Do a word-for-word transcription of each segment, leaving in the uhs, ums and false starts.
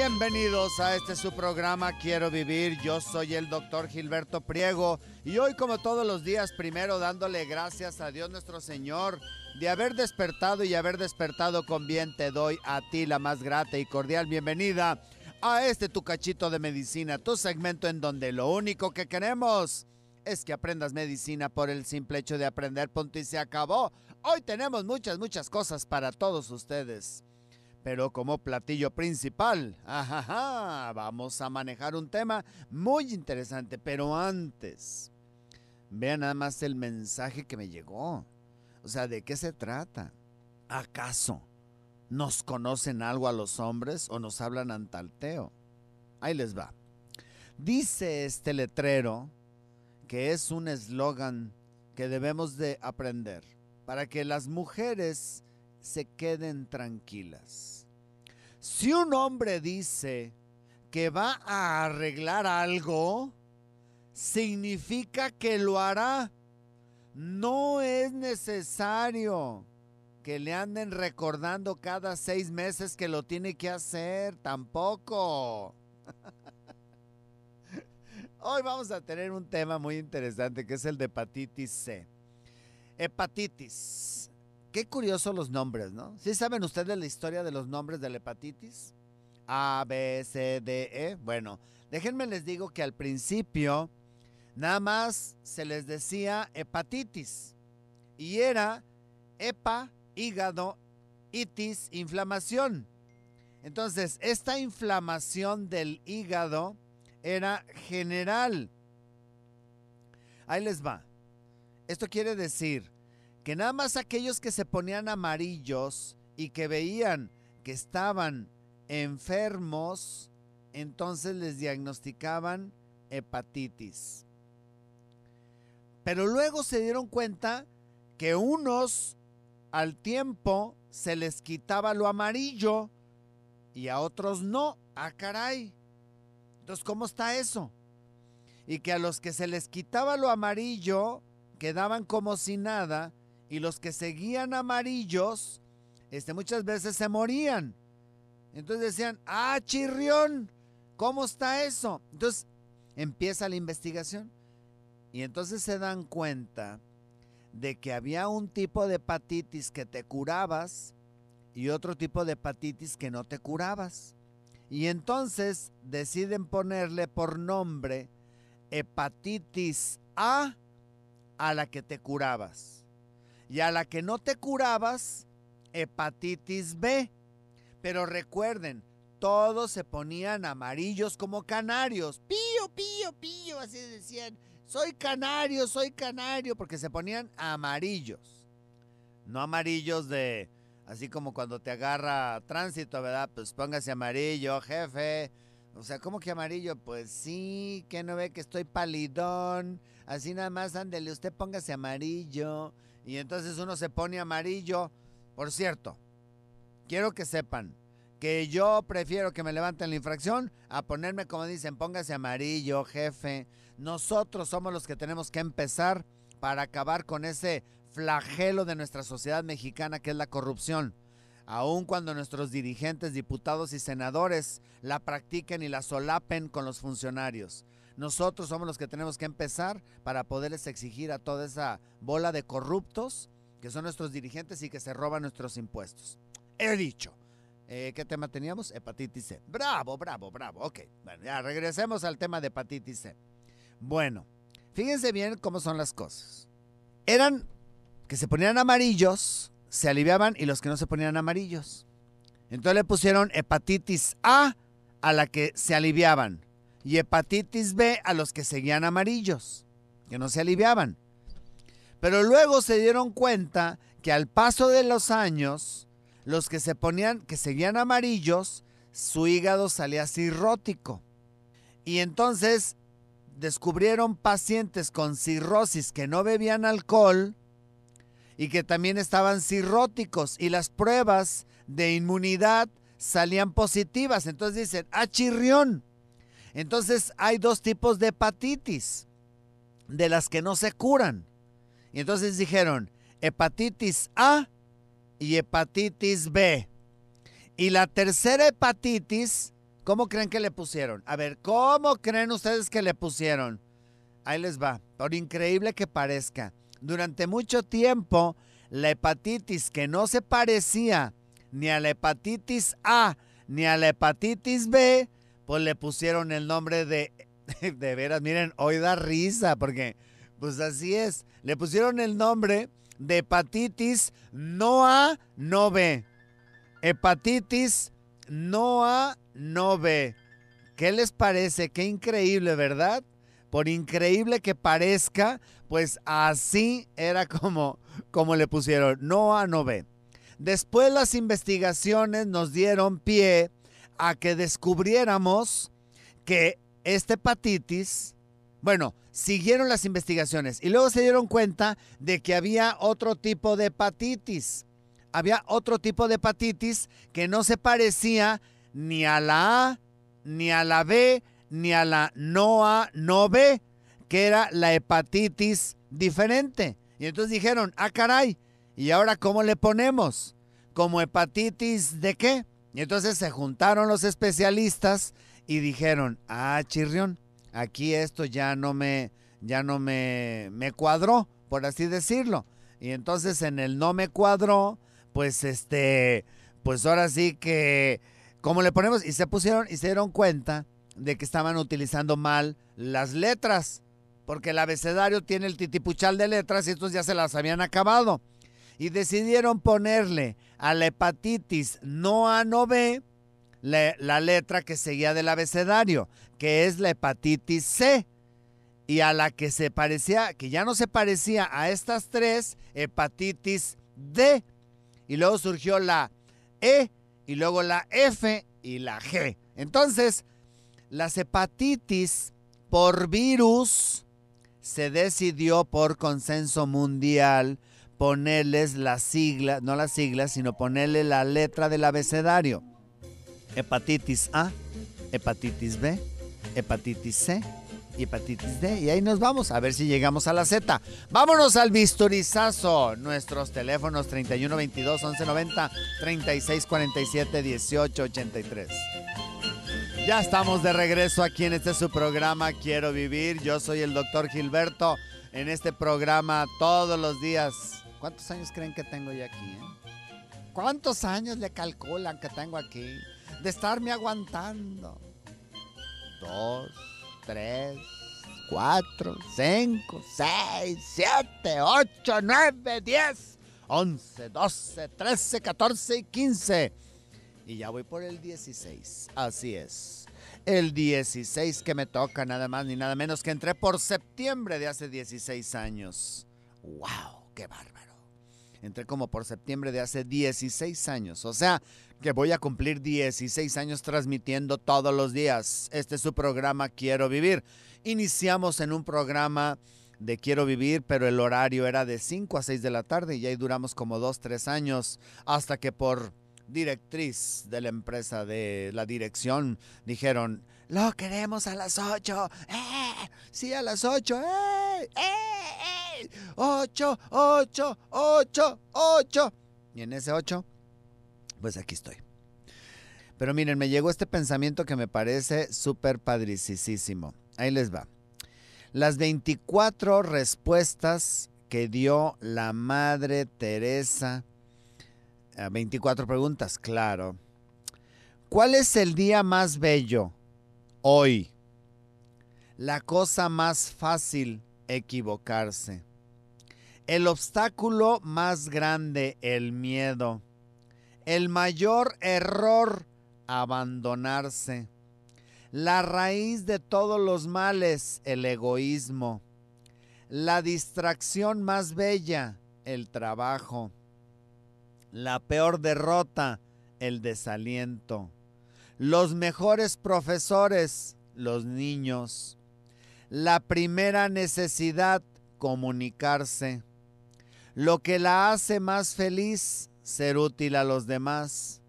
Bienvenidos a este su programa Quiero Vivir. Yo soy el doctor Gilberto Priego y hoy, como todos los días, primero dándole gracias a Dios nuestro Señor de haber despertado y haber despertado con bien. Te doy a ti la más grata y cordial bienvenida a este tu cachito de medicina, tu segmento en donde lo único que queremos es que aprendas medicina por el simple hecho de aprender, punto y se acabó. Hoy tenemos muchas, muchas cosas para todos ustedes. Pero como platillo principal, ajaja, vamos a manejar un tema muy interesante. Pero antes, vean nada más el mensaje que me llegó. O sea, ¿de qué se trata? ¿Acaso nos conocen algo a los hombres o nos hablan antalteo? Ahí les va. Dice este letrero que es un eslogan que debemos de aprender para que las mujeres se queden tranquilas. Si un hombre dice que va a arreglar algo, significa que lo hará. No es necesario que le anden recordando cada seis meses que lo tiene que hacer, tampoco. Hoy vamos a tener un tema muy interesante que es el de hepatitis C. Hepatitis. Qué curiosos los nombres, ¿no? ¿Sí saben ustedes la historia de los nombres de la hepatitis? A, B, C, D, E. Bueno, déjenme les digo que al principio nada más se les decía hepatitis. Y era hepa, hígado, itis, inflamación. Entonces, esta inflamación del hígado era general. Ahí les va. Esto quiere decir que nada más aquellos que se ponían amarillos y que veían que estaban enfermos, entonces les diagnosticaban hepatitis. Pero luego se dieron cuenta que unos al tiempo se les quitaba lo amarillo y a otros no. ¡Ah, caray! Entonces, ¿cómo está eso? Y que a los que se les quitaba lo amarillo quedaban como si nada. Y los que seguían amarillos, este, muchas veces se morían. Entonces decían, ¡ah, chirrión! ¿Cómo está eso? Entonces empieza la investigación. Y entonces se dan cuenta de que había un tipo de hepatitis que te curabas y otro tipo de hepatitis que no te curabas. Y entonces deciden ponerle por nombre hepatitis A a la que te curabas. Y a la que no te curabas, hepatitis B. Pero recuerden, todos se ponían amarillos como canarios. Pío, pío, pío, así decían. Soy canario, soy canario, porque se ponían amarillos. No amarillos de, así como cuando te agarra tránsito, ¿verdad? Pues póngase amarillo, jefe. O sea, ¿cómo que amarillo? Pues sí, que no ve que estoy palidón. Así nada más, ándele, usted póngase amarillo. Y entonces uno se pone amarillo. Por cierto, quiero que sepan que yo prefiero que me levanten la infracción a ponerme, como dicen, póngase amarillo, jefe. Nosotros somos los que tenemos que empezar para acabar con ese flagelo de nuestra sociedad mexicana que es la corrupción. Aun cuando nuestros dirigentes, diputados y senadores la practiquen y la solapen con los funcionarios. Nosotros somos los que tenemos que empezar para poderles exigir a toda esa bola de corruptos que son nuestros dirigentes y que se roban nuestros impuestos. He dicho. Eh, ¿Qué tema teníamos? Hepatitis C. Bravo, bravo, bravo. Ok, bueno, ya regresemos al tema de hepatitis C. Bueno, fíjense bien cómo son las cosas. Eran que se ponían amarillos, se aliviaban y los que no se ponían amarillos. Entonces le pusieron hepatitis A a la que se aliviaban. Y hepatitis B a los que seguían amarillos, que no se aliviaban. Pero luego se dieron cuenta que al paso de los años, los que se ponían, que seguían amarillos, su hígado salía cirrótico. Y entonces descubrieron pacientes con cirrosis que no bebían alcohol y que también estaban cirróticos. Y las pruebas de inmunidad salían positivas. Entonces dicen, ¡ah, chirrión! Entonces hay dos tipos de hepatitis, de las que no se curan. Y entonces dijeron hepatitis A y hepatitis B. Y la tercera hepatitis, ¿Cómo creen que le pusieron? A ver, ¿cómo creen ustedes que le pusieron? Ahí les va, por increíble que parezca. Durante mucho tiempo, la hepatitis que no se parecía ni a la hepatitis A ni a la hepatitis B, pues le pusieron el nombre de... De veras, miren, hoy da risa porque, pues así es. Le pusieron el nombre de hepatitis no A, no B. Hepatitis no A, no B. ¿Qué les parece? Qué increíble, ¿verdad? Por increíble que parezca, pues así era como, como le pusieron, no A, no B. Después las investigaciones nos dieron pie a que descubriéramos que esta hepatitis, bueno, siguieron las investigaciones y luego se dieron cuenta de que había otro tipo de hepatitis. Había otro tipo de hepatitis que no se parecía ni a la A, ni a la B, ni a la no A, no B, que era la hepatitis diferente. Y entonces dijeron, ah, caray, ¿y ahora cómo le ponemos? ¿Como hepatitis de qué? Y entonces se juntaron los especialistas y dijeron, ah, chirrión, aquí esto ya no me, ya no me, me cuadró, por así decirlo. Y entonces en el no me cuadró, pues este, pues ahora sí que, ¿cómo le ponemos? Y se pusieron y se dieron cuenta de que estaban utilizando mal las letras, porque el abecedario tiene el titipuchal de letras y estos ya se las habían acabado. Y decidieron ponerle a la hepatitis no A, no B, la, la letra que seguía del abecedario, que es la hepatitis C, y a la que se parecía, que ya no se parecía a estas tres, hepatitis D. Y luego surgió la E, y luego la F y la G. Entonces, las hepatitis por virus se decidió por consenso mundial ponerles la sigla, no las siglas, sino ponerle la letra del abecedario. Hepatitis A, hepatitis B, hepatitis C y hepatitis D. Y ahí nos vamos, a ver si llegamos a la Z. Vámonos al bisturizazo. Nuestros teléfonos treinta y uno veintidós once noventa, treinta y seis cuarenta y siete dieciocho ochenta y tres. Ya estamos de regreso aquí en este su programa Quiero Vivir. Yo soy el doctor Gilberto. En este programa todos los días. ¿Cuántos años creen que tengo yo aquí? Eh? ¿Cuántos años le calculan que tengo aquí? De estarme aguantando. Dos, tres, cuatro, cinco, seis, siete, ocho, nueve, diez, once, doce, trece, catorce y quince. Y ya voy por el dieciséis, así es. El dieciséis que me toca, nada más ni nada menos que entré por septiembre de hace dieciséis años. ¡Wow! ¡Qué bárbaro! Entré como por septiembre de hace dieciséis años. O sea, que voy a cumplir dieciséis años transmitiendo todos los días. Este es su programa Quiero Vivir. Iniciamos en un programa de Quiero Vivir, pero el horario era de cinco a seis de la tarde y ahí duramos como dos, tres años hasta que por... directriz de la empresa, de la dirección, dijeron, lo queremos a las ocho, ¡eh! Sí, a las ocho, ¡eh! ¡Eh! ¡Eh! ocho, ocho, ocho, ocho. Y en ese ocho, pues aquí estoy. Pero miren, me llegó este pensamiento que me parece súper padricísimo. Ahí les va. Las veinticuatro respuestas que dio la Madre Teresa, veinticuatro preguntas, claro. ¿Cuál es el día más bello? Hoy. La cosa más fácil, equivocarse. El obstáculo más grande, el miedo. El mayor error, abandonarse. La raíz de todos los males, el egoísmo. La distracción más bella, el trabajo. La peor derrota, el desaliento. Los mejores profesores, los niños. La primera necesidad, comunicarse. Lo que la hace más feliz, ser útil a los demás.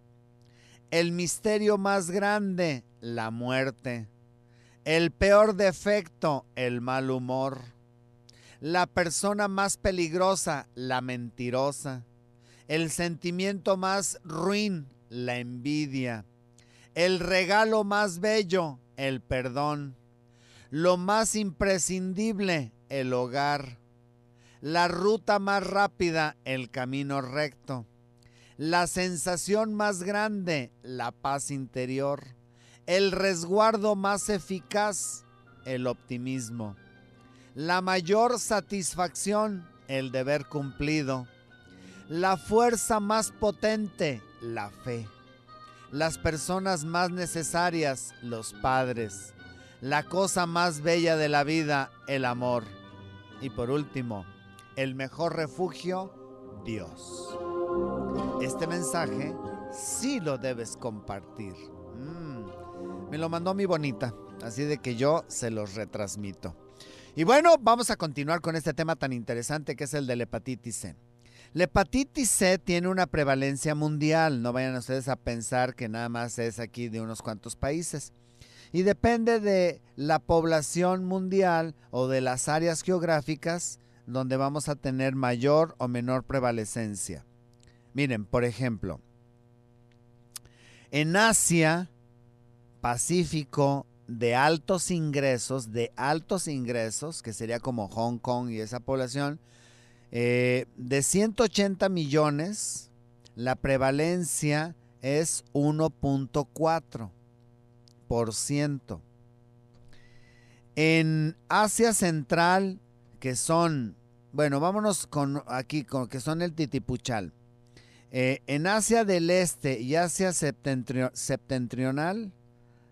El misterio más grande, la muerte. El peor defecto, el mal humor. La persona más peligrosa, la mentirosa. El sentimiento más ruin, la envidia. El regalo más bello, el perdón. Lo más imprescindible, el hogar. La ruta más rápida, el camino recto. La sensación más grande, la paz interior. El resguardo más eficaz, el optimismo. La mayor satisfacción, el deber cumplido. La fuerza más potente, la fe. Las personas más necesarias, los padres. La cosa más bella de la vida, el amor. Y por último, el mejor refugio, Dios. Este mensaje sí lo debes compartir. Mm, me lo mandó mi bonita, así de que yo se los retransmito. Y bueno, vamos a continuar con este tema tan interesante que es el de la hepatitis C. La hepatitis C tiene una prevalencia mundial, no vayan ustedes a pensar que nada más es aquí de unos cuantos países. Y depende de la población mundial o de las áreas geográficas donde vamos a tener mayor o menor prevalecencia. Miren, por ejemplo, en Asia, Pacífico, de altos ingresos, de altos ingresos, que sería como Hong Kong y esa población, eh, de ciento ochenta millones, la prevalencia es uno punto cuatro por ciento. En Asia Central, que son, bueno, vámonos con aquí, con que son el titipuchal. Eh, en Asia del Este y Asia septentrio, septentrional,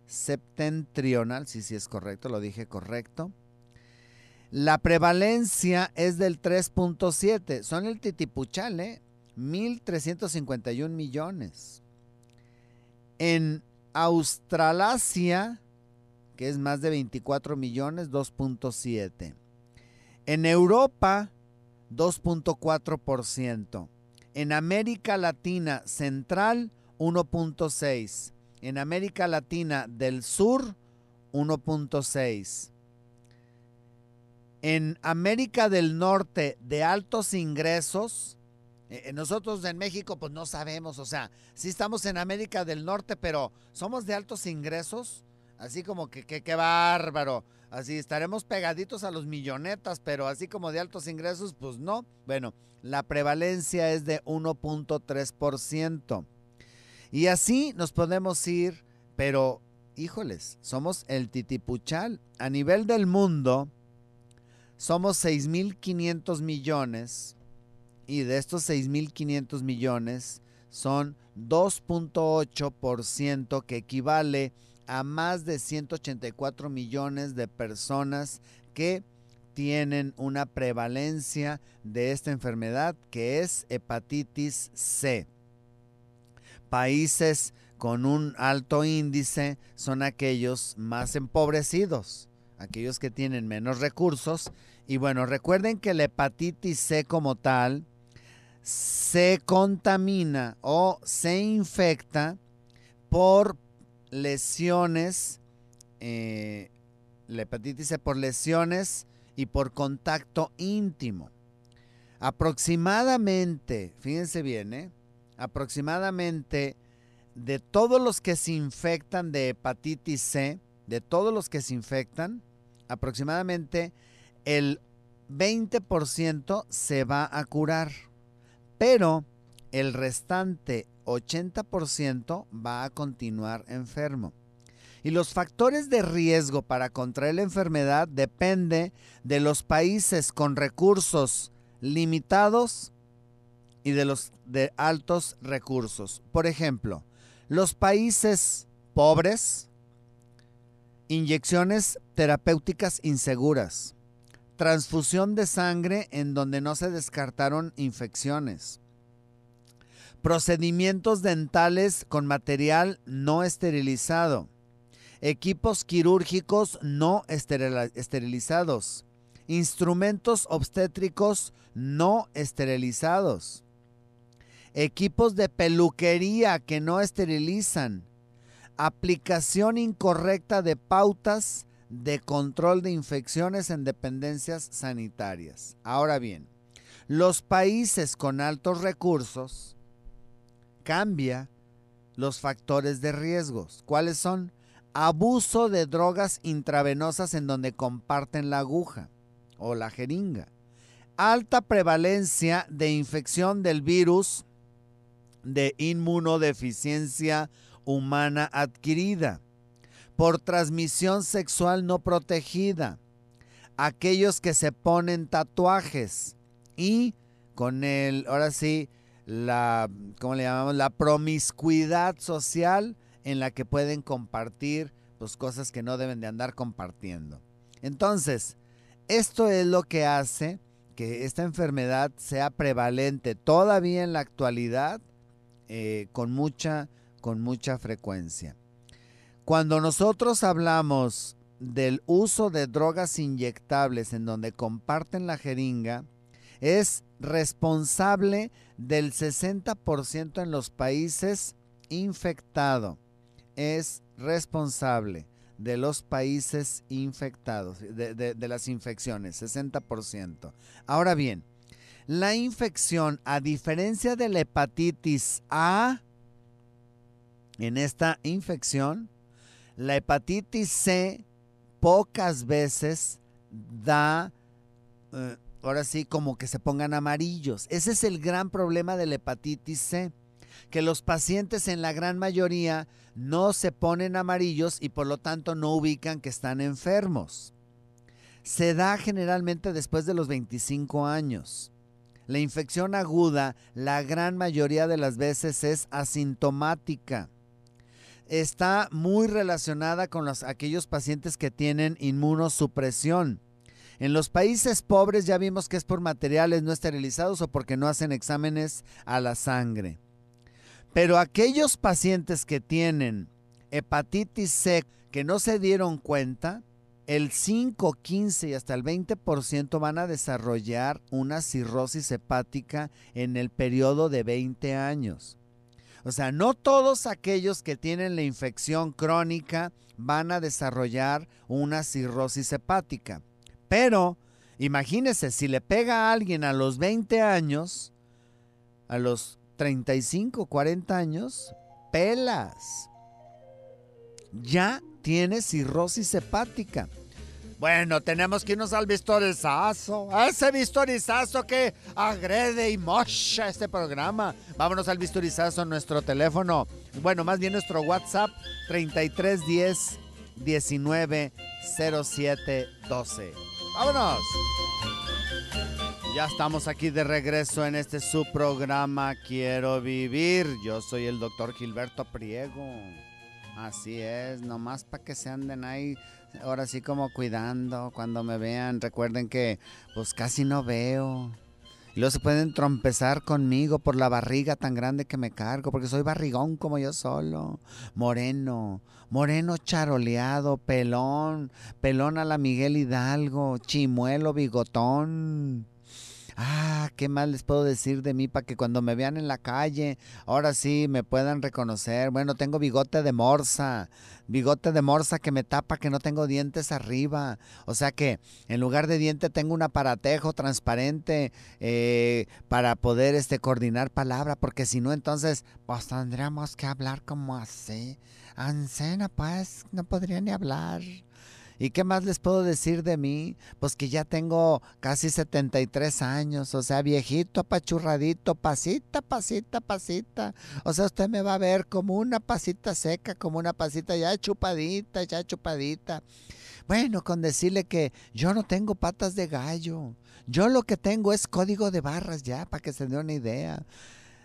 septentrional, sí, sí es correcto, lo dije correcto. La prevalencia es del tres punto siete, son el titipuchal, ¿eh? mil trescientos cincuenta y un millones. En Australasia, que es más de veinticuatro millones, dos punto siete. En Europa, dos punto cuatro por ciento. En América Latina Central, uno punto seis. En América Latina del Sur, uno punto seis. En América del Norte de altos ingresos, eh, nosotros en México pues no sabemos, o sea, sí estamos en América del Norte, pero somos de altos ingresos, así como que qué bárbaro, así estaremos pegaditos a los millonetas, pero así como de altos ingresos, pues no. Bueno, la prevalencia es de uno punto tres por ciento. Y así nos podemos ir, pero, híjoles, somos el titipuchal. A nivel del mundo, somos seis mil quinientos millones y de estos seis mil quinientos millones son dos punto ocho por ciento, que equivale a más de ciento ochenta y cuatro millones de personas que tienen una prevalencia de esta enfermedad que es hepatitis C. Países con un alto índice son aquellos más empobrecidos, aquellos que tienen menos recursos. Y bueno, recuerden que la hepatitis C como tal se contamina o se infecta por lesiones, eh, la hepatitis C por lesiones y por contacto íntimo. Aproximadamente, fíjense bien, ¿eh? Aproximadamente de todos los que se infectan de hepatitis C, de todos los que se infectan, aproximadamente el veinte por ciento se va a curar, pero el restante ochenta por ciento va a continuar enfermo. Y los factores de riesgo para contraer la enfermedad depende de los países con recursos limitados y de los de altos recursos. Por ejemplo, los países pobres, inyecciones terapéuticas inseguras, transfusión de sangre en donde no se descartaron infecciones, procedimientos dentales con material no esterilizado, equipos quirúrgicos no esterilizados, instrumentos obstétricos no esterilizados, equipos de peluquería que no esterilizan, aplicación incorrecta de pautas de control de infecciones en dependencias sanitarias. Ahora bien, los países con altos recursos cambia los factores de riesgos. ¿Cuáles son? Abuso de drogas intravenosas en donde comparten la aguja o la jeringa. Alta prevalencia de infección del virus de inmunodeficiencia humana adquirida. Por transmisión sexual no protegida. Aquellos que se ponen tatuajes y con el, ahora sí, la, ¿cómo le llamamos? La promiscuidad social en la que pueden compartir pues, cosas que no deben de andar compartiendo. Entonces, esto es lo que hace que esta enfermedad sea prevalente todavía en la actualidad eh, con mucha, con mucha frecuencia. Cuando nosotros hablamos del uso de drogas inyectables en donde comparten la jeringa, es responsable del sesenta por ciento en los países infectados. Es responsable de los países infectados, de, de, de las infecciones, sesenta por ciento. Ahora bien, la infección, a diferencia de la hepatitis A, en esta infección, la hepatitis C pocas veces da, eh, ahora sí, como que se pongan amarillos. Ese es el gran problema de la hepatitis C, que los pacientes en la gran mayoría no se ponen amarillos y por lo tanto no ubican que están enfermos. Se da generalmente después de los veinticinco años. La infección aguda, la gran mayoría de las veces es asintomática. Está muy relacionada con los, aquellos pacientes que tienen inmunosupresión. En los países pobres ya vimos que es por materiales no esterilizados o porque no hacen exámenes a la sangre. Pero aquellos pacientes que tienen hepatitis C que no se dieron cuenta, el cinco, quince y hasta el veinte por ciento van a desarrollar una cirrosis hepática en el periodo de veinte años. O sea, no todos aquellos que tienen la infección crónica van a desarrollar una cirrosis hepática. Pero, imagínense, si le pega a alguien a los veinte años, a los treinta y cinco, cuarenta años, pelas. Ya tiene cirrosis hepática. Bueno, tenemos que irnos al vistorizazo, a ese vistorizazo que agrede y mocha este programa. Vámonos al vistorizazo, nuestro teléfono, bueno, más bien nuestro WhatsApp, treinta y tres diez diecinueve cero siete doce. ¡Vámonos! Ya estamos aquí de regreso en este su programa Quiero Vivir. Yo soy el doctor Gilberto Priego. Así es, nomás para que se anden ahí, ahora sí como cuidando, cuando me vean. Recuerden que pues casi no veo. Y luego se pueden trompezar conmigo por la barriga tan grande que me cargo, porque soy barrigón como yo solo. Moreno, moreno charoleado, pelón, pelón a la Miguel Hidalgo, chimuelo, bigotón. Ah, ¿qué más les puedo decir de mí para que cuando me vean en la calle, ahora sí me puedan reconocer? Bueno, tengo bigote de morsa, bigote de morsa que me tapa que no tengo dientes arriba. O sea que en lugar de diente tengo un aparatejo transparente eh, para poder este, coordinar palabra, porque si no entonces pues tendríamos que hablar como así. Ancena pues, no podría ni hablar. ¿Y qué más les puedo decir de mí? Pues que ya tengo casi setenta y tres años, o sea, viejito, apachurradito, pasita, pasita, pasita. O sea, usted me va a ver como una pasita seca, como una pasita ya chupadita, ya chupadita. Bueno, con decirle que yo no tengo patas de gallo. Yo lo que tengo es código de barras ya, para que se dé una idea.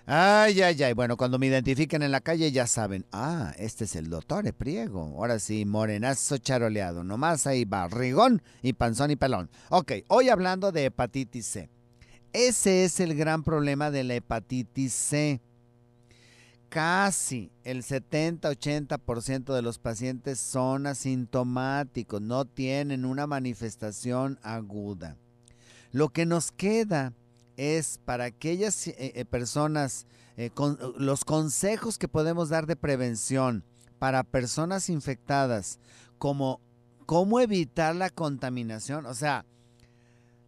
Ay, ay, ay. Bueno, cuando me identifiquen en la calle ya saben. Ah, este es el doctor Priego. Ahora sí, morenazo charoleado. Nomás ahí barrigón y panzón y pelón. Ok, hoy hablando de hepatitis C. Ese es el gran problema de la hepatitis C. Casi el setenta, ochenta por ciento de los pacientes son asintomáticos. No tienen una manifestación aguda. Lo que nos queda es para aquellas eh, personas, eh, con, los consejos que podemos dar de prevención para personas infectadas, como cómo evitar la contaminación. O sea,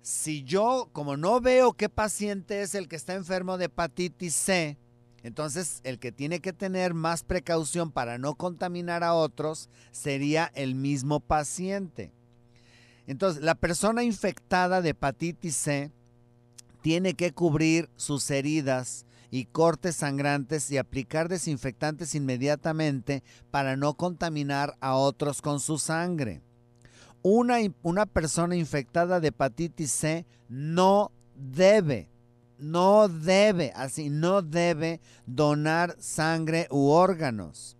si yo, como no veo qué paciente es el que está enfermo de hepatitis C, Entonces, el que tiene que tener más precaución para no contaminar a otros sería el mismo paciente. Entonces, la persona infectada de hepatitis C tiene que cubrir sus heridas y cortes sangrantes y aplicar desinfectantes inmediatamente para no contaminar a otros con su sangre. Una, una persona infectada de hepatitis C no debe, no debe, así no debe donar sangre u órganos.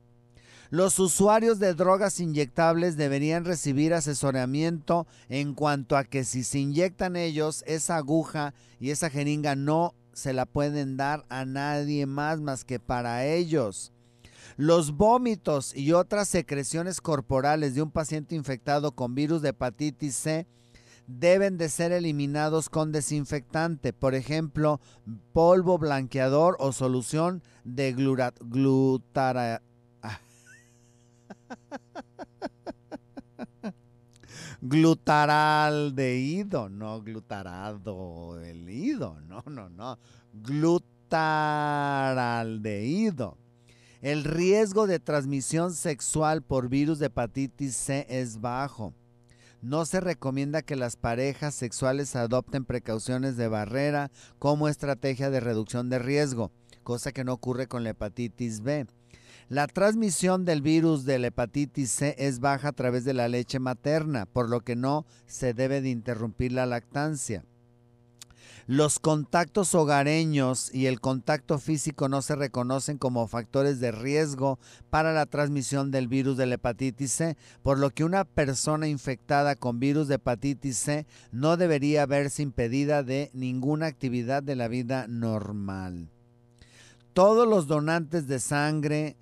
Los usuarios de drogas inyectables deberían recibir asesoramiento en cuanto a que si se inyectan ellos, esa aguja y esa jeringa no se la pueden dar a nadie más más que para ellos. Los vómitos y otras secreciones corporales de un paciente infectado con virus de hepatitis C deben de ser eliminados con desinfectante, por ejemplo, polvo blanqueador o solución de glutara, glutaraldehído, no glutarado el ido, no, no, no, glutaraldehído. El riesgo de transmisión sexual por virus de hepatitis C es bajo. No se recomienda que las parejas sexuales adopten precauciones de barrera como estrategia de reducción de riesgo, cosa que no ocurre con la hepatitis B. La transmisión del virus de la hepatitis C es baja a través de la leche materna, por lo que no se debe de interrumpir la lactancia. Los contactos hogareños y el contacto físico no se reconocen como factores de riesgo para la transmisión del virus de la hepatitis C, por lo que una persona infectada con virus de hepatitis C no debería verse impedida de ninguna actividad de la vida normal. Todos los donantes de sangre,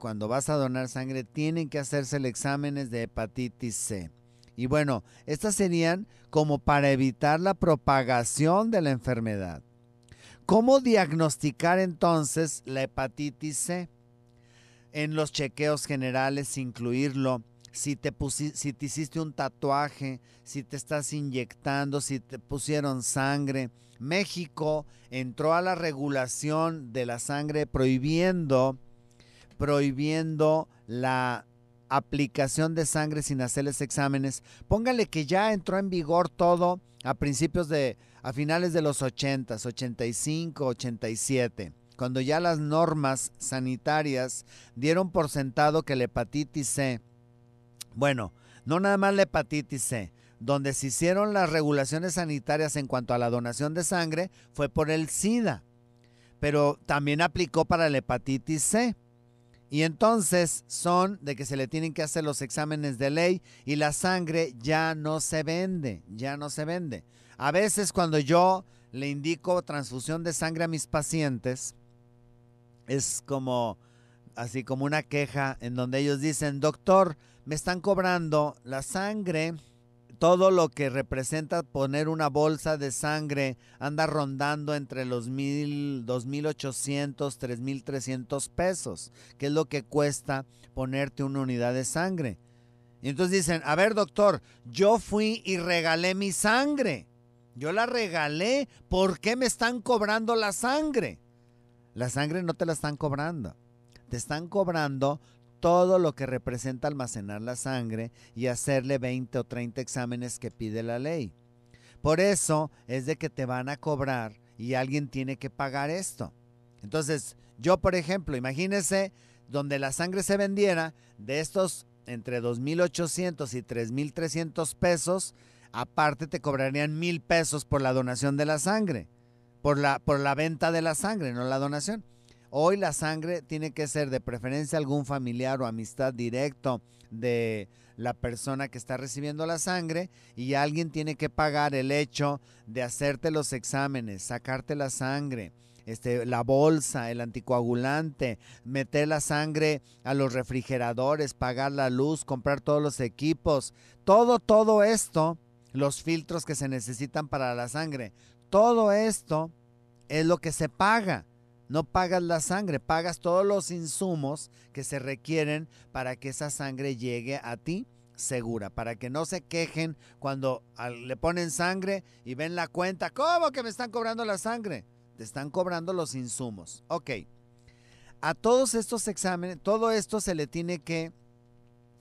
cuando vas a donar sangre, tienen que hacerse exámenes de hepatitis C. Y bueno, estas serían como para evitar la propagación de la enfermedad. ¿Cómo diagnosticar entonces la hepatitis C? En los chequeos generales incluirlo, si te, si te hiciste un tatuaje, si te estás inyectando, si te pusieron sangre. México entró a la regulación de la sangre prohibiendo, prohibiendo la aplicación de sangre sin hacerles exámenes. Póngale que ya entró en vigor todo a principios de, a finales de los ochentas, ochenta y cinco, ochenta y siete, cuando ya las normas sanitarias dieron por sentado que la hepatitis C, bueno, no nada más la hepatitis C, donde se hicieron las regulaciones sanitarias en cuanto a la donación de sangre fue por el SIDA, pero también aplicó para la hepatitis C. Y entonces son de que se le tienen que hacer los exámenes de ley y la sangre ya no se vende, ya no se vende. A veces cuando yo le indico transfusión de sangre a mis pacientes, es como, así como una queja en donde ellos dicen, doctor, me están cobrando la sangre, todo lo que representa poner una bolsa de sangre anda rondando entre los mil, dos mil ochocientos, tres mil trescientos pesos, que es lo que cuesta ponerte una unidad de sangre. Y entonces dicen, a ver doctor, yo fui y regalé mi sangre, yo la regalé, ¿por qué me están cobrando la sangre? La sangre no te la están cobrando, te están cobrando todo lo que representa almacenar la sangre y hacerle veinte o treinta exámenes que pide la ley. Por eso es de que te van a cobrar y alguien tiene que pagar esto. Entonces, yo por ejemplo, imagínense donde la sangre se vendiera de estos entre dos mil ochocientos y tres mil trescientos pesos, aparte te cobrarían mil pesos por la donación de la sangre, por la, por la venta de la sangre, no la donación. Hoy la sangre tiene que ser de preferencia algún familiar o amistad directo de la persona que está recibiendo la sangre y alguien tiene que pagar el hecho de hacerte los exámenes, sacarte la sangre, este, la bolsa, el anticoagulante, meter la sangre a los refrigeradores, pagar la luz, comprar todos los equipos, todo, todo esto, los filtros que se necesitan para la sangre, todo esto es lo que se paga. No pagas la sangre, pagas todos los insumos que se requieren para que esa sangre llegue a ti segura, para que no se quejen cuando le ponen sangre y ven la cuenta. ¿Cómo que me están cobrando la sangre? Te están cobrando los insumos. Ok, a todos estos exámenes, todo esto se le tiene que,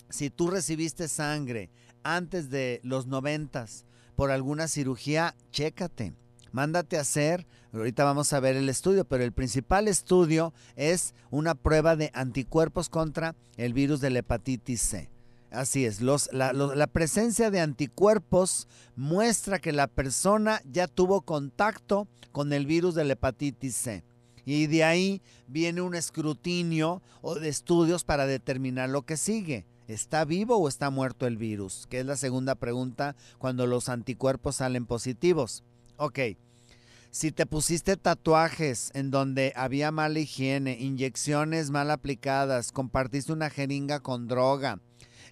si tú recibiste sangre antes de los noventas por alguna cirugía, chécate, mándate a hacer, ahorita vamos a ver el estudio, pero el principal estudio es una prueba de anticuerpos contra el virus de la hepatitis C. Así es, los, la, los, la presencia de anticuerpos muestra que la persona ya tuvo contacto con el virus de la hepatitis C. Y de ahí viene un escrutinio o de estudios para determinar lo que sigue. ¿Está vivo o está muerto el virus? Que es la segunda pregunta cuando los anticuerpos salen positivos. Ok, si te pusiste tatuajes en donde había mala higiene, inyecciones mal aplicadas, compartiste una jeringa con droga,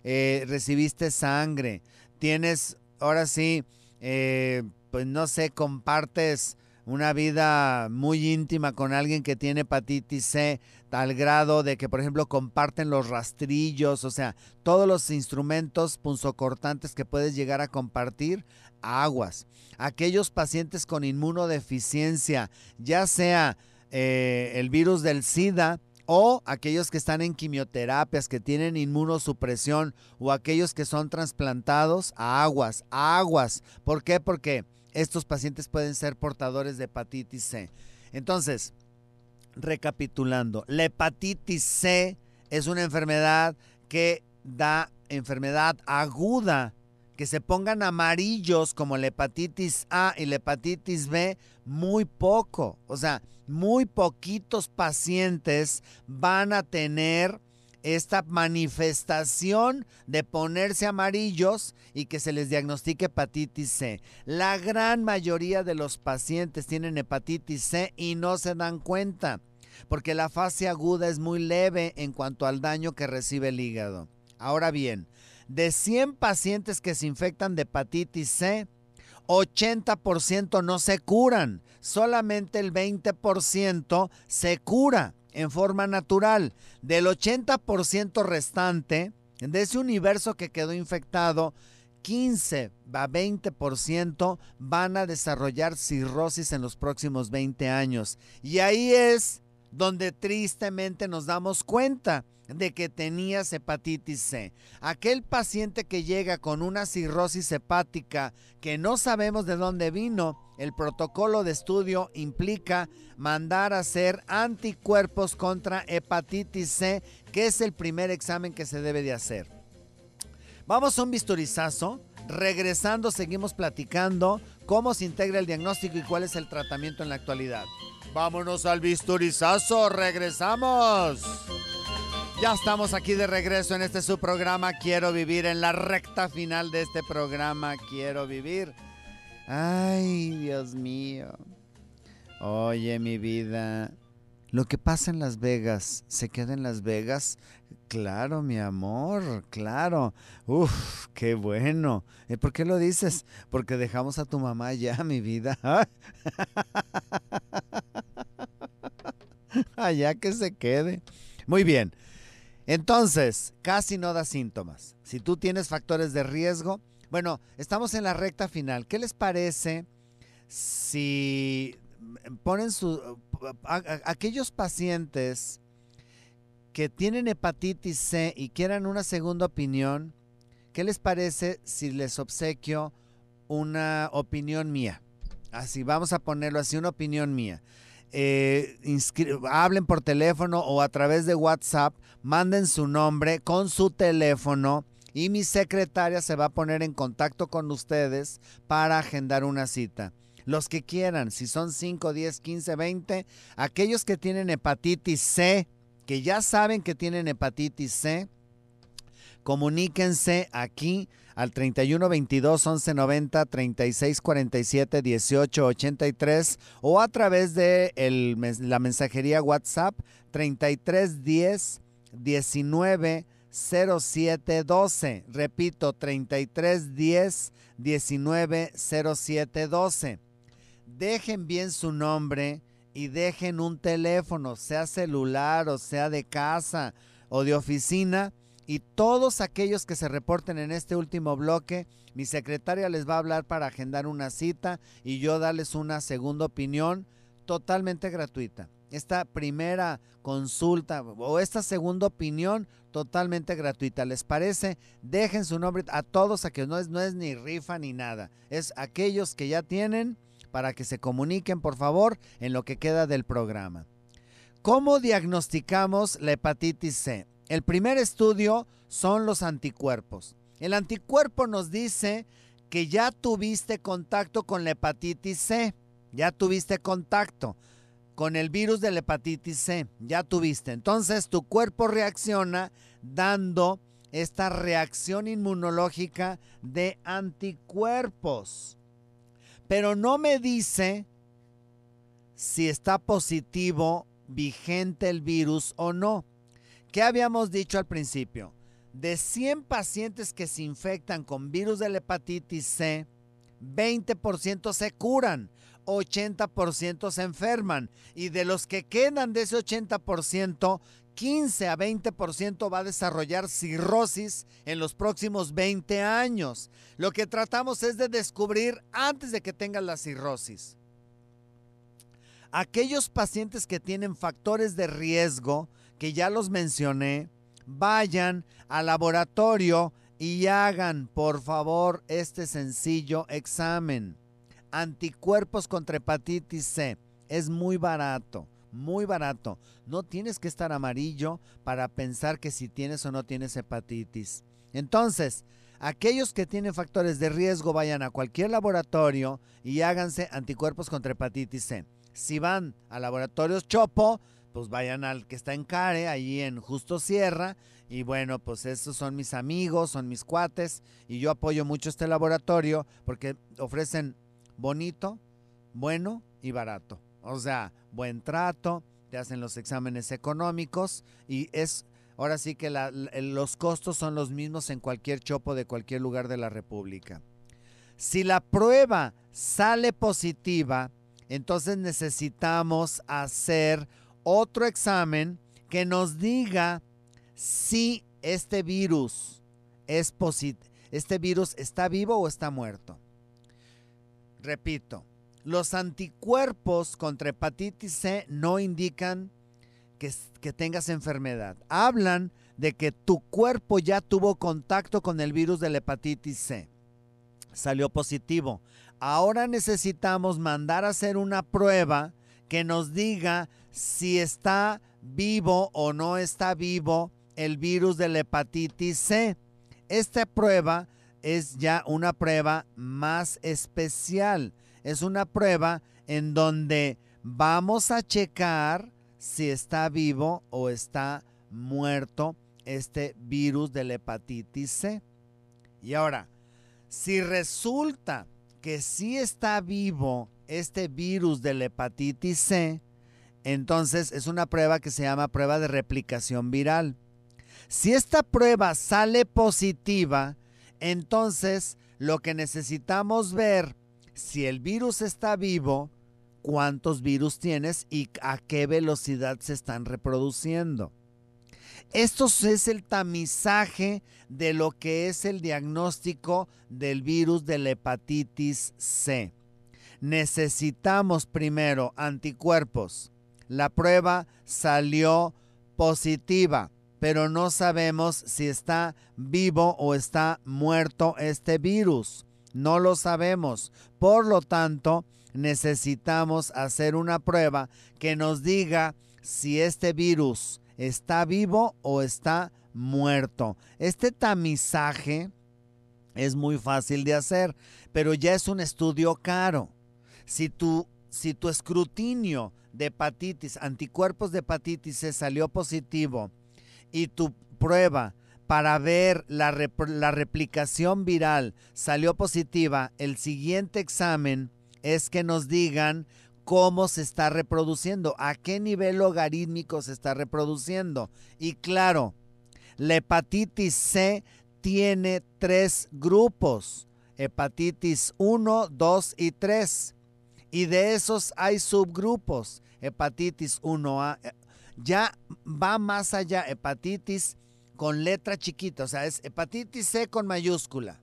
eh, recibiste sangre, tienes, ahora sí, eh, pues no sé, compartes una vida muy íntima con alguien que tiene hepatitis C, tal grado de que, por ejemplo, comparten los rastrillos, o sea, todos los instrumentos punzocortantes que puedes llegar a compartir, aguas. Aquellos pacientes con inmunodeficiencia, ya sea eh, el virus del SIDA o aquellos que están en quimioterapias, que tienen inmunosupresión o aquellos que son trasplantados, aguas, aguas. ¿Por qué? Porque estos pacientes pueden ser portadores de hepatitis C. Entonces, recapitulando, la hepatitis C es una enfermedad que da enfermedad aguda. Que se pongan amarillos como la hepatitis A y la hepatitis B, muy poco. O sea, muy poquitos pacientes van a tener esta manifestación de ponerse amarillos y que se les diagnostique hepatitis C. La gran mayoría de los pacientes tienen hepatitis C y no se dan cuenta, porque la fase aguda es muy leve en cuanto al daño que recibe el hígado. Ahora bien, de cien pacientes que se infectan de hepatitis C, ochenta por ciento no se curan, solamente el veinte por ciento se cura en forma natural. Del ochenta por ciento restante, de ese universo que quedó infectado, quince a veinte por ciento van a desarrollar cirrosis en los próximos veinte años. Y ahí es donde tristemente nos damos cuenta de que tenías hepatitis C. Aquel paciente que llega con una cirrosis hepática que no sabemos de dónde vino, el protocolo de estudio implica mandar a hacer anticuerpos contra hepatitis C, que es el primer examen que se debe de hacer. Vamos a un bisturizazo. Regresando, seguimos platicando cómo se integra el diagnóstico y cuál es el tratamiento en la actualidad. Vámonos al bisturizazo, regresamos. Ya estamos aquí de regreso en este su programa Quiero Vivir, en la recta final de este programa Quiero Vivir. Ay, Dios mío. Oye, mi vida, lo que pasa en Las Vegas, ¿se queda en Las Vegas? Claro, mi amor, claro. Uf, qué bueno. ¿Por qué lo dices? Porque dejamos a tu mamá ya, mi vida. Allá que se quede. Muy bien. Entonces, casi no da síntomas. Si tú tienes factores de riesgo, bueno, estamos en la recta final. ¿Qué les parece si ponen su, a, a, aquellos pacientes que tienen hepatitis C y quieran una segunda opinión? ¿Qué les parece si les obsequio una opinión mía? Así, vamos a ponerlo así, una opinión mía. Eh, hablen por teléfono o a través de WhatsApp, manden su nombre con su teléfono, y mi secretaria se va a poner en contacto con ustedes para agendar una cita. Los que quieran, si son cinco, diez, quince, veinte, aquellos que tienen hepatitis C, que ya saben que tienen hepatitis C, comuníquense aquí al treinta y uno veintidós once noventa, treinta y seis cuarenta y siete dieciocho ochenta y tres, o a través de el, la mensajería WhatsApp treinta y tres diez diecinueve cero siete doce. Repito, treinta y tres diez diecinueve cero siete doce. Dejen bien su nombre y dejen un teléfono, sea celular o sea de casa o de oficina, y todos aquellos que se reporten en este último bloque, mi secretaria les va a hablar para agendar una cita y yo darles una segunda opinión totalmente gratuita. esta primera consulta o esta segunda opinión totalmente gratuita. ¿Les parece? Dejen su nombre a todos, a que no es, no es ni rifa ni nada. Es aquellos que ya tienen, para que se comuniquen, por favor, en lo que queda del programa. ¿Cómo diagnosticamos la hepatitis C? El primer estudio son los anticuerpos. El anticuerpo nos dice que ya tuviste contacto con la hepatitis C, ya tuviste contacto con el virus de la hepatitis C, ya tuviste. Entonces tu cuerpo reacciona dando esta reacción inmunológica de anticuerpos, pero no me dice si está positivo, vigente el virus o no. ¿Qué habíamos dicho al principio? De cien pacientes que se infectan con virus de la hepatitis C, veinte por ciento se curan, ochenta por ciento se enferman, y de los que quedan de ese ochenta por ciento, quince a veinte por ciento va a desarrollar cirrosis en los próximos veinte años. Lo que tratamos es de descubrir antes de que tengan la cirrosis. Aquellos pacientes que tienen factores de riesgo, que ya los mencioné, vayan al laboratorio y hagan, por favor, este sencillo examen. Anticuerpos contra hepatitis C. Es muy barato. Muy barato. No tienes que estar amarillo para pensar que si tienes o no tienes hepatitis. Entonces, aquellos que tienen factores de riesgo vayan a cualquier laboratorio y háganse anticuerpos contra hepatitis C. Si van a laboratorios Chopo, pues vayan al que está en Care, allí en Justo Sierra. Y bueno, pues esos son mis amigos, son mis cuates, y yo apoyo mucho este laboratorio porque ofrecen bonito, bueno y barato. O sea, buen trato, te hacen los exámenes económicos y es, ahora sí que la, los costos son los mismos en cualquier Chopo de cualquier lugar de la República. Si la prueba sale positiva, entonces necesitamos hacer otro examen que nos diga si este virus es positivo, este virus está vivo o está muerto. Repito. Los anticuerpos contra hepatitis C no indican que, que tengas enfermedad. Hablan de que tu cuerpo ya tuvo contacto con el virus de la hepatitis C. Salió positivo. Ahora necesitamos mandar a hacer una prueba que nos diga si está vivo o no está vivo el virus de la hepatitis C. Esta prueba es ya una prueba más especial. Es una prueba en donde vamos a checar si está vivo o está muerto este virus de la hepatitis C. Y ahora, si resulta que sí está vivo este virus de la hepatitis C, entonces es una prueba que se llama prueba de replicación viral. Si esta prueba sale positiva, entonces lo que necesitamos ver, si el virus está vivo, cuántos virus tienes y a qué velocidad se están reproduciendo. Esto es el tamizaje de lo que es el diagnóstico del virus de la hepatitis C. Necesitamos primero anticuerpos. La prueba salió positiva, pero no sabemos si está vivo o está muerto este virus. No lo sabemos, por lo tanto necesitamos hacer una prueba que nos diga si este virus está vivo o está muerto. Este tamizaje es muy fácil de hacer, pero ya es un estudio caro. Si tu, si tu escrutinio de hepatitis, anticuerpos de hepatitis C salió positivo y tu prueba para ver la, rep la replicación viral salió positiva, el siguiente examen es que nos digan cómo se está reproduciendo, a qué nivel logarítmico se está reproduciendo. Y claro, la hepatitis C tiene tres grupos, hepatitis uno, dos y tres. Y de esos hay subgrupos, hepatitis uno A, ya va más allá, hepatitis con letra chiquita, o sea, es hepatitis C con mayúscula.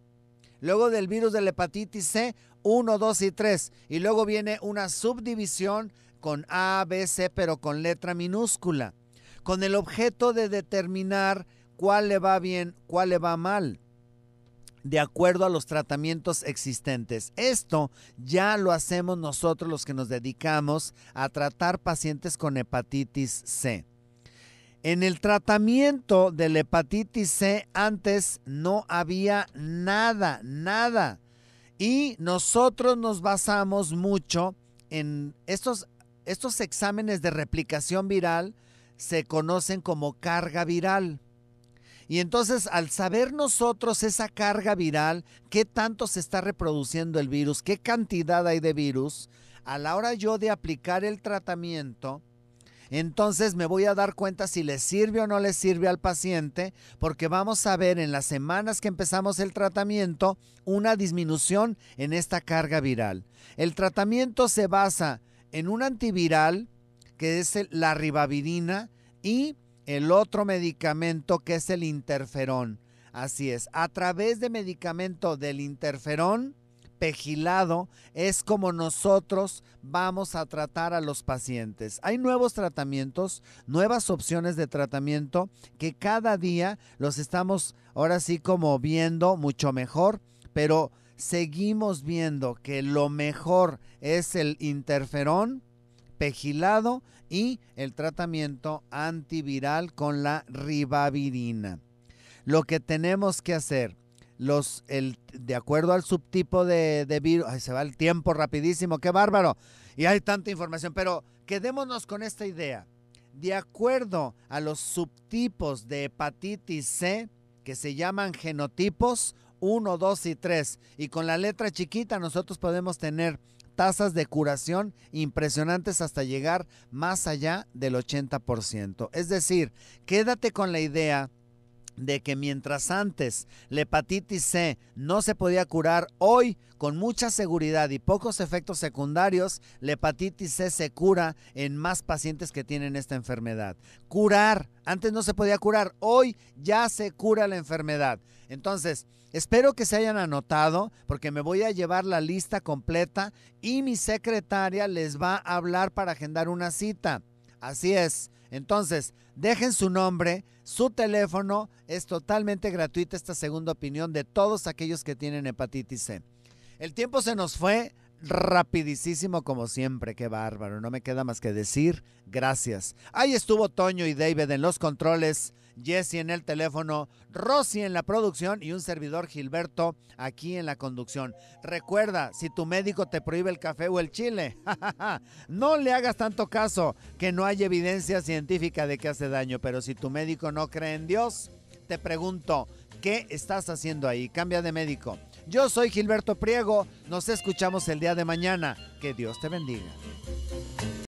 Luego del virus de la hepatitis C, uno, dos y tres. Y luego viene una subdivisión con A, B, C, pero con letra minúscula, con el objeto de determinar cuál le va bien, cuál le va mal, de acuerdo a los tratamientos existentes. Esto ya lo hacemos nosotros los que nos dedicamos a tratar pacientes con hepatitis C. En el tratamiento de la hepatitis C antes no había nada, nada. Y nosotros nos basamos mucho en estos, estos exámenes de replicación viral, se conocen como carga viral. Y entonces, al saber nosotros esa carga viral, qué tanto se está reproduciendo el virus, qué cantidad hay de virus, a la hora yo de aplicar el tratamiento, entonces me voy a dar cuenta si le sirve o no le sirve al paciente, porque vamos a ver en las semanas que empezamos el tratamiento una disminución en esta carga viral. El tratamiento se basa en un antiviral, que es la ribavirina, y el otro medicamento que es el interferón. Así es, a través de medicamento del interferón pegilado es como nosotros vamos a tratar a los pacientes. Hay nuevos tratamientos, nuevas opciones de tratamiento que cada día los estamos ahora sí como viendo mucho mejor, pero seguimos viendo que lo mejor es el interferón pegilado y el tratamiento antiviral con la ribavirina. Lo que tenemos que hacer, los, el, de acuerdo al subtipo de, de virus, ay, se va el tiempo rapidísimo, qué bárbaro, y hay tanta información, pero quedémonos con esta idea. De acuerdo a los subtipos de hepatitis C, que se llaman genotipos uno, dos y tres, y con la letra chiquita nosotros podemos tener tasas de curación impresionantes hasta llegar más allá del ochenta por ciento. Es decir, quédate con la idea de que mientras antes la hepatitis C no se podía curar, hoy con mucha seguridad y pocos efectos secundarios, la hepatitis C se cura en más pacientes que tienen esta enfermedad. Curar, antes no se podía curar, hoy ya se cura la enfermedad. Entonces, espero que se hayan anotado, porque me voy a llevar la lista completa y mi secretaria les va a hablar para agendar una cita. Así es. Entonces, dejen su nombre, su teléfono, es totalmente gratuita esta segunda opinión de todos aquellos que tienen hepatitis C. El tiempo se nos fue rapidísimo como siempre, qué bárbaro, no me queda más que decir gracias. Ahí estuvo Toño y David en los controles, Jesse en el teléfono, Rosy en la producción y un servidor Gilberto aquí en la conducción. Recuerda, si tu médico te prohíbe el café o el chile, no le hagas tanto caso, que no hay evidencia científica de que hace daño, pero si tu médico no cree en Dios, te pregunto, ¿qué estás haciendo ahí? Cambia de médico. Yo soy Gilberto Priego, nos escuchamos el día de mañana. Que Dios te bendiga.